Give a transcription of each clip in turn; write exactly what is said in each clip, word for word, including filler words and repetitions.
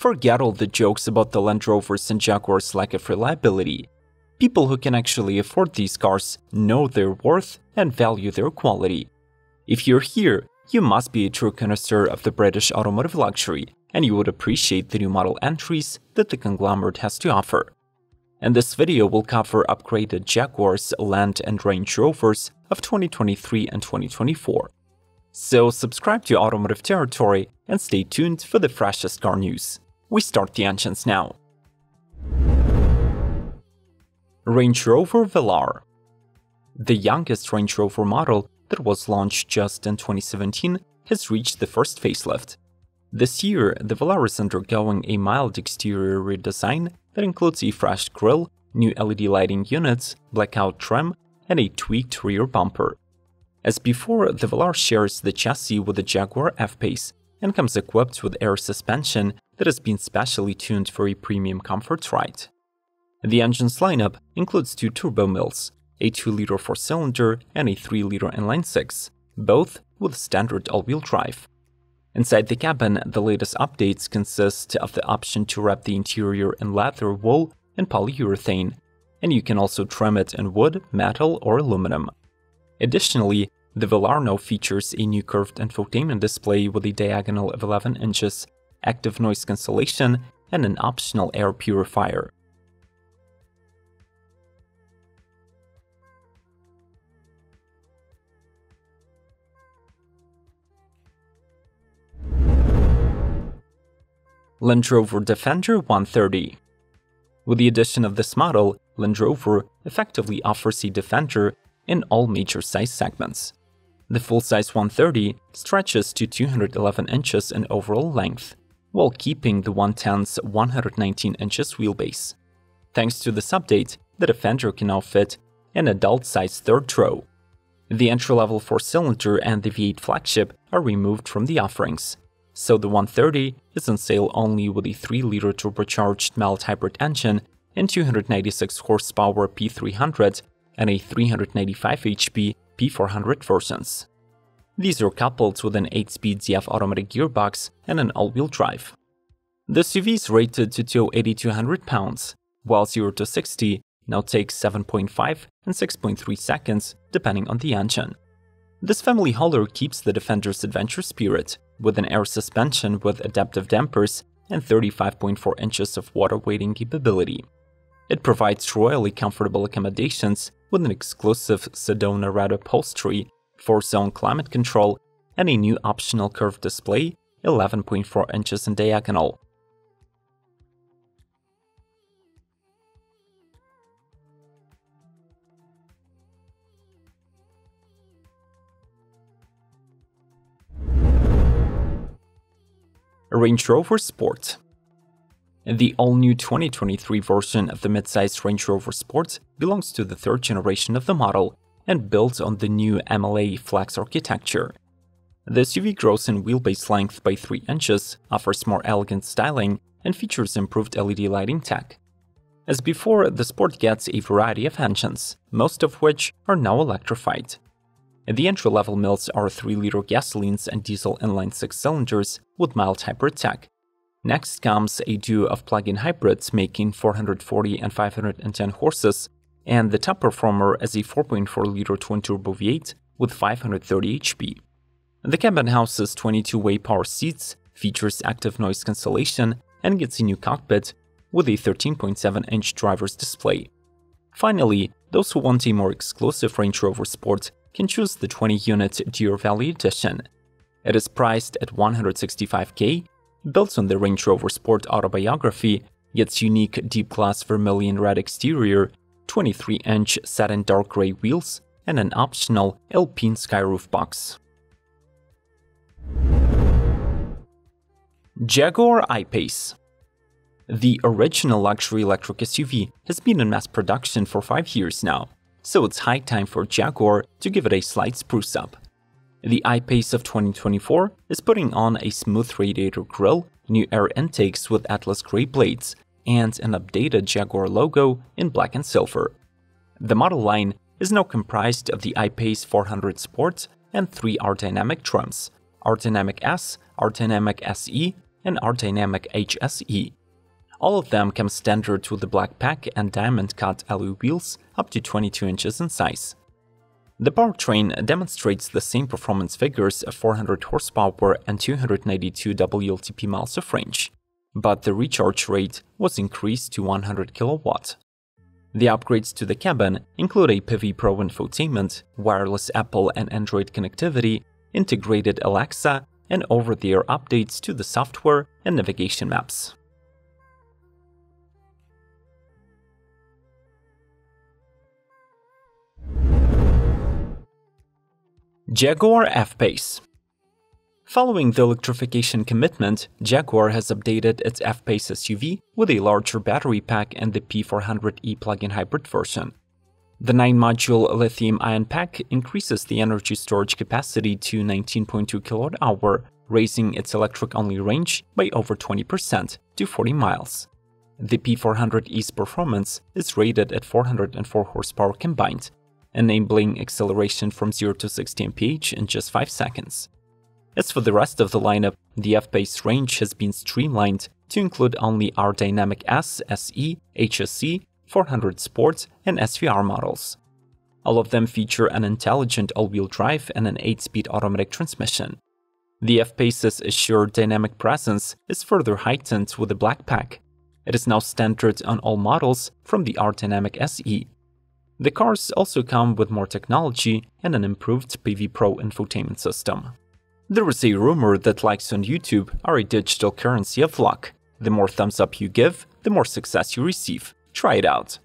Forget all the jokes about the Land Rover's and Jaguar's lack of reliability. People who can actually afford these cars know their worth and value their quality. If you're here, you must be a true connoisseur of the British automotive luxury, and you would appreciate the new model entries that the conglomerate has to offer. And this video will cover upgraded Jaguars, Land and Range Rovers of twenty twenty-three and twenty twenty-four. So subscribe to Automotive Territory and stay tuned for the freshest car news. We start the engines now. Range Rover Velar. The youngest Range Rover model that was launched just in twenty seventeen has reached the first facelift. This year, the Velar is undergoing a mild exterior redesign that includes a fresh grille, new L E D lighting units, blackout trim, and a tweaked rear bumper. As before, the Velar shares the chassis with the Jaguar F-Pace and comes equipped with air suspension that has been specially tuned for a premium comfort ride. The engine's lineup includes two turbo mills, a two liter four cylinder and a three liter inline six, both with standard all-wheel drive. Inside the cabin, the latest updates consist of the option to wrap the interior in leather, wool, and polyurethane, and you can also trim it in wood, metal, or aluminum. Additionally, the Velar now features a new curved infotainment display with a diagonal of eleven inches, active noise cancellation, and an optional air purifier. Land Rover Defender one thirty. With the addition of this model, Land Rover effectively offers a Defender in all major size segments. The full-size one thirty stretches to two hundred eleven inches in overall length, while keeping the one ten's one hundred nineteen inches wheelbase. Thanks to this update, the Defender can now fit an adult-size third row. The entry-level four cylinder and the V eight flagship are removed from the offerings, so the one thirty is on sale only with a three liter turbocharged mild hybrid engine and two hundred ninety-six horsepower P three hundred and a three hundred ninety-five H P P four hundred versions. These are coupled with an eight speed D F automatic gearbox and an all-wheel drive. The S U V is rated to tow eighty to one hundred pounds, while zero to sixty now takes seven point five and six point three seconds depending on the engine. This family hauler keeps the Defender's adventure spirit, with an air suspension with adaptive dampers and thirty-five point four inches of water weighting capability. It provides royally comfortable accommodations with an exclusive Sedona red upholstery, four zone climate control, and a new optional curved display, eleven point four inches in diagonal. Range Rover Sport. The all-new twenty twenty-three version of the midsize Range Rover Sport belongs to the third generation of the model and builds on the new M L A flex architecture. The S U V grows in wheelbase length by three inches, offers more elegant styling, and features improved L E D lighting tech. As before, the Sport gets a variety of engines, most of which are now electrified. The entry-level mills are three liter gasolines and diesel inline six cylinders with mild hybrid tech. Next comes a duo of plug-in hybrids making four hundred forty and five hundred ten horses, and the top performer is a four point four liter twin-turbo V eight with five hundred thirty H P. The cabin houses twenty-two way power seats, features active noise cancellation, and gets a new cockpit with a thirteen point seven inch driver's display. Finally, those who want a more exclusive Range Rover Sport can choose the twenty unit Deer Valley Edition. It is priced at one hundred sixty-five K, built on the Range Rover Sport autobiography, its unique deep-glass vermilion red exterior, twenty-three inch satin dark grey wheels, and an optional Alpine Skyroof box. Jaguar I-Pace. The original luxury electric S U V has been in mass production for five years now, so it's high time for Jaguar to give it a slight spruce up. The I-Pace of twenty twenty-four is putting on a smooth radiator grille, new air intakes with Atlas grey blades, and an updated Jaguar logo in black and silver. The model line is now comprised of the I-Pace four hundred Sport and three aerodynamic trims, aerodynamic S, aerodynamic S E, and R-Dynamic H S E. All of them come standard with the black pack and diamond-cut alloy wheels up to twenty-two inches in size. The powertrain demonstrates the same performance figures of four hundred horsepower and two hundred ninety-two W L T P miles of range, but the recharge rate was increased to one hundred kilowatts. The upgrades to the cabin include a PIVI Pro infotainment, wireless Apple and Android connectivity, integrated Alexa, and over-the-air updates to the software and navigation maps. Jaguar F-Pace. Following the electrification commitment, Jaguar has updated its F-Pace S U V with a larger battery pack and the P four hundred e plug-in hybrid version. The nine module lithium-ion pack increases the energy storage capacity to nineteen point two kilowatt hours, raising its electric-only range by over twenty percent to forty miles. The P four hundred e's performance is rated at four hundred four horsepower combined, enabling acceleration from zero to sixty miles per hour in just five seconds. As for the rest of the lineup, the F-Pace range has been streamlined to include only R-Dynamic S, S E, H S E, four hundred Sport, and S V R models. All of them feature an intelligent all-wheel drive and an eight-speed automatic transmission. The F-Pace's assured dynamic presence is further heightened with the black pack. It is now standard on all models from the R-Dynamic S E. The cars also come with more technology and an improved PIVI Pro infotainment system. There is a rumor that likes on YouTube are a digital currency of luck. The more thumbs up you give, the more success you receive. Try it out.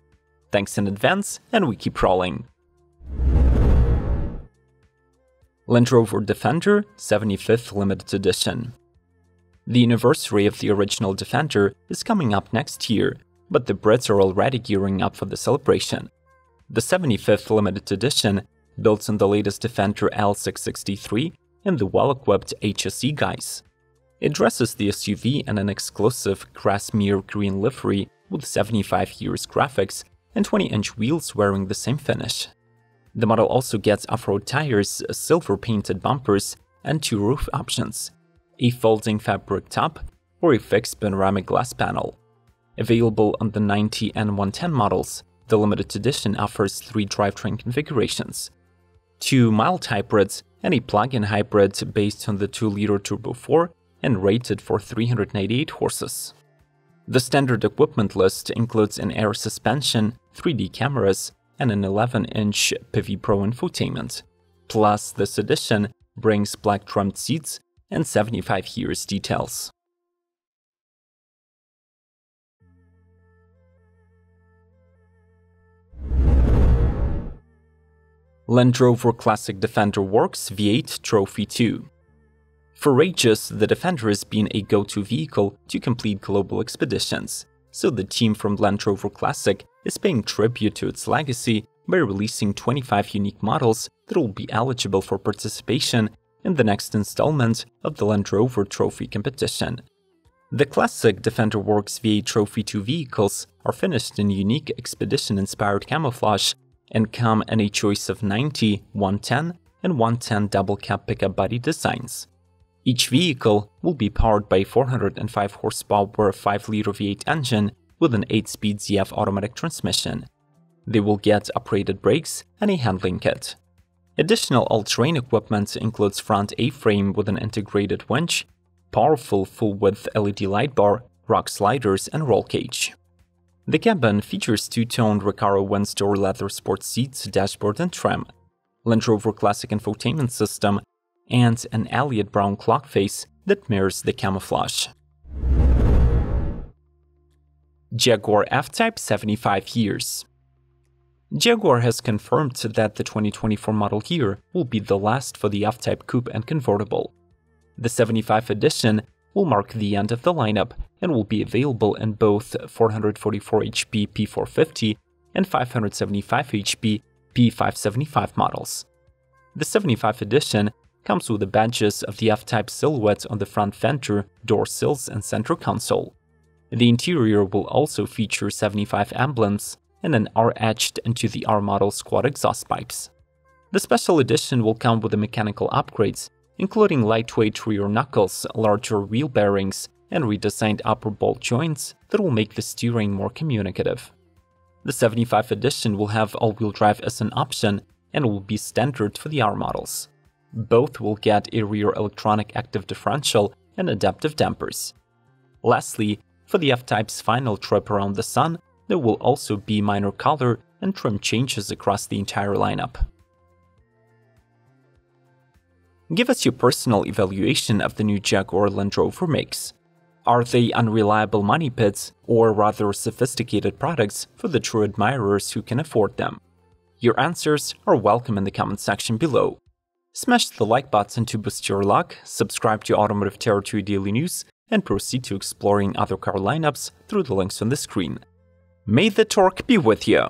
Thanks in advance, and we keep rolling. Land Rover Defender seventy-fifth Limited Edition. The anniversary of the original Defender is coming up next year, but the Brits are already gearing up for the celebration. The seventy-fifth Limited Edition, built on the latest Defender L six sixty-three, and the well-equipped H S E guys. It dresses the S U V in an exclusive Grassmere green livery with seventy-five years graphics and twenty inch wheels wearing the same finish. The model also gets off-road tires, silver-painted bumpers, and two roof options, a folding fabric top or a fixed panoramic glass panel. Available on the ninety and one ten models, the limited edition offers three drivetrain configurations, two mild hybrids, and a plug-in hybrid based on the two liter Turbo four and rated for three hundred ninety-eight horses. The standard equipment list includes an air suspension, three D cameras, and an eleven inch PIVI Pro infotainment. Plus, this edition brings black trimmed seats and seventy-five years details. Land Rover Classic Defender Works V eight Trophy two. For ages, the Defender has been a go-to vehicle to complete global expeditions, so the team from Land Rover Classic is paying tribute to its legacy by releasing twenty-five unique models that will be eligible for participation in the next installment of the Land Rover Trophy competition. The Classic Defender Works V eight Trophy two vehicles are finished in unique expedition-inspired camouflage and come in a choice of ninety, one ten, and one ten double cab pickup body designs. Each vehicle will be powered by a four hundred five horsepower five liter V eight engine with an eight speed Z F automatic transmission. They will get upgraded brakes and a handling kit. Additional all-terrain equipment includes front A-frame with an integrated winch, powerful full-width L E D light bar, rock sliders, and roll cage. The cabin features two-tone Recaro one-door leather sports seats, dashboard and trim, Land Rover Classic infotainment system, and an Elliott Brown clock face that mirrors the camouflage. Jaguar F-Type seventy-five years. Jaguar has confirmed that the twenty twenty-four model year will be the last for the F-Type coupe and convertible. The seventy-five edition will mark the end of the lineup and will be available in both four hundred forty-four horsepower P four fifty and five hundred seventy-five horsepower P five seventy-five models. The seventy-five edition comes with the badges of the F-Type silhouette on the front fender, door sills, and center console. The interior will also feature seventy-five emblems and an R etched into the R model squad exhaust pipes. The special edition will come with the mechanical upgrades, including lightweight rear knuckles, larger wheel bearings, and redesigned upper bolt joints that will make the steering more communicative. The seventy-five edition will have all-wheel drive as an option and will be standard for the R models. Both will get a rear electronic active differential and adaptive dampers. Lastly, for the F-Type's final trip around the sun, there will also be minor color and trim changes across the entire lineup. Give us your personal evaluation of the new Jaguar Land Rover makes. Are they unreliable money pits or rather sophisticated products for the true admirers who can afford them? Your answers are welcome in the comment section below. Smash the like button to boost your luck, subscribe to Automotive Territory Daily News, and proceed to exploring other car lineups through the links on the screen. May the torque be with you!